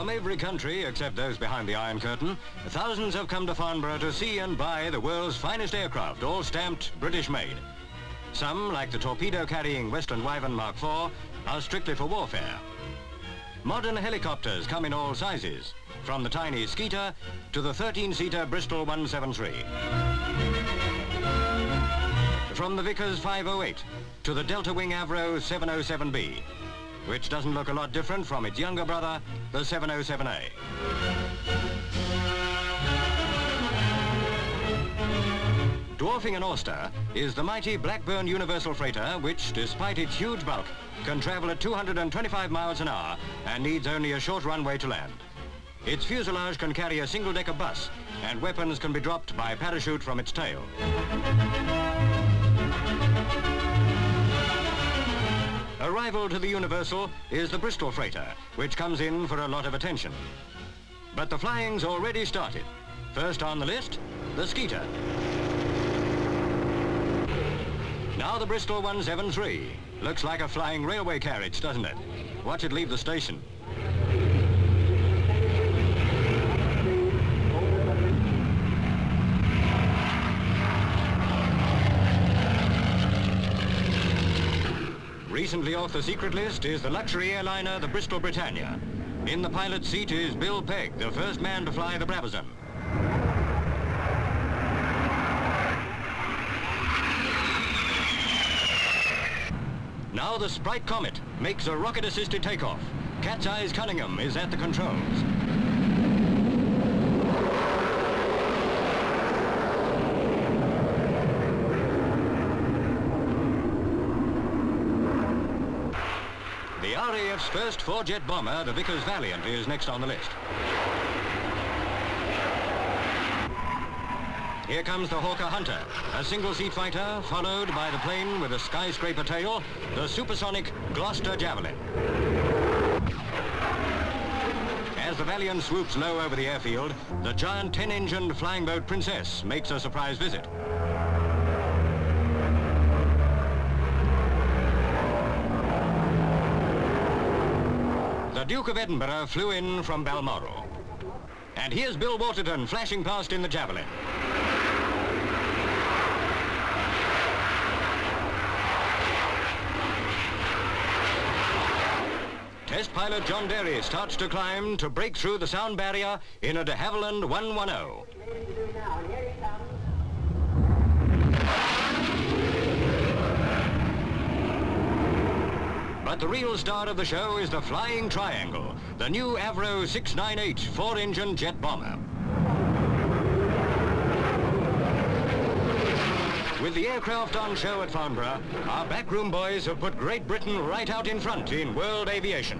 From every country, except those behind the Iron Curtain, thousands have come to Farnborough to see and buy the world's finest aircraft, all stamped British-made. Some, like the torpedo-carrying Westland Wyvern Mark IV, are strictly for warfare. Modern helicopters come in all sizes, from the tiny Skeeter to the 13-seater Bristol 173. From the Vickers 508 to the Delta Wing Avro 707B, which doesn't look a lot different from its younger brother, the 707A. Dwarfing an Auster is the mighty Blackburn Universal Freighter, which, despite its huge bulk, can travel at 225 miles an hour and needs only a short runway to land. Its fuselage can carry a single-decker bus, and weapons can be dropped by parachute from its tail. A rival to the Universal is the Bristol Freighter, which comes in for a lot of attention. But the flying's already started. First on the list, the Skeeter. Now the Bristol 173. Looks like a flying railway carriage, doesn't it? Watch it leave the station. Recently off the secret list is the luxury airliner, the Bristol Britannia. In the pilot's seat is Bill Pegg, the first man to fly the Brabazon. Now the Sprite Comet makes a rocket-assisted takeoff. Cat's Eyes Cunningham is at the controls. The RAF's first four-jet bomber, the Vickers Valiant, is next on the list. Here comes the Hawker Hunter, a single-seat fighter followed by the plane with a skyscraper tail, the supersonic Gloster Javelin. As the Valiant swoops low over the airfield, the giant 10-engined flying boat Princess makes a surprise visit. The Duke of Edinburgh flew in from Balmoral. And here's Bill Waterton flashing past in the Javelin. Test pilot John Derry starts to climb to break through the sound barrier in a de Havilland 110. But the real star of the show is the Flying Triangle, the new Avro 698 four-engine jet bomber. With the aircraft on show at Farnborough, our backroom boys have put Great Britain right out in front in world aviation.